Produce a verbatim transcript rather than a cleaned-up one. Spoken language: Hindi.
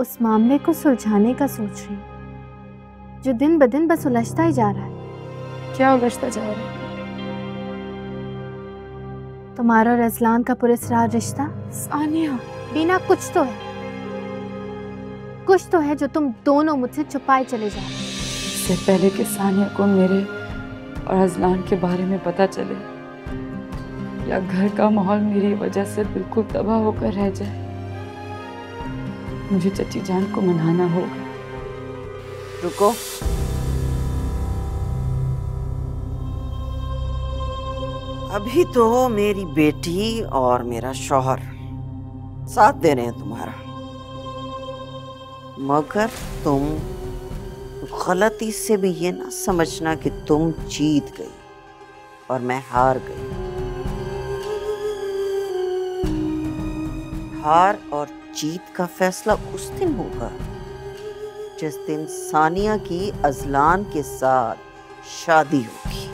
उस मामले को सुलझाने का सोच रही हूँ जो दिन ब दिन बस उलझता ही जा रहा है। क्या उलझता जा रहा है? तुम्हारा और रज़लान का पुरस्कार रिश्ता। सानिया, बिना कुछ तो है, कुछ तो है जो तुम दोनों मुझसे छुपाए चले जा रहे हो। इससे पहले कि सानिया को मेरे और रज़लान के बारे में पता चले या घर का माहौल मेरी वजह से बिल्कुल तबाह होकर रह जाए, मुझे चची जान को मनाना होगा। रुको, अभी तो मेरी बेटी और मेरा शौहर साथ दे रहे हैं तुम्हारा, मगर तुम गलती से भी ये ना समझना कि तुम जीत गई और मैं हार गई। हार और जीत का फैसला उस दिन होगा जिस दिन सानिया की अज़लान के साथ शादी होगी।